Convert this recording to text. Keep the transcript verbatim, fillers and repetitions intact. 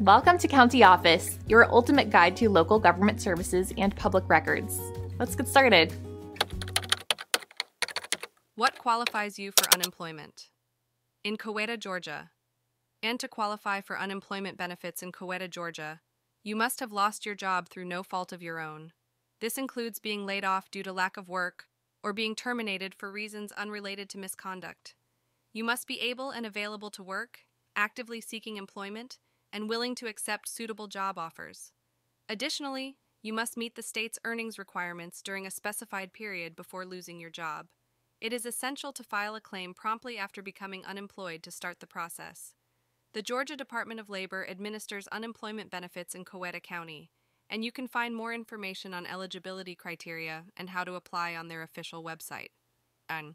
Welcome to County Office, your ultimate guide to local government services and public records. Let's get started. What qualifies you for unemployment? In Coweta, Georgia, and to qualify for unemployment benefits in Coweta, Georgia, you must have lost your job through no fault of your own. This includes being laid off due to lack of work or being terminated for reasons unrelated to misconduct. You must be able and available to work, actively seeking employment, and willing to accept suitable job offers. Additionally, you must meet the state's earnings requirements during a specified period before losing your job. It is essential to file a claim promptly after becoming unemployed to start the process. The Georgia Department of Labor administers unemployment benefits in Coweta County, and you can find more information on eligibility criteria and how to apply on their official website. And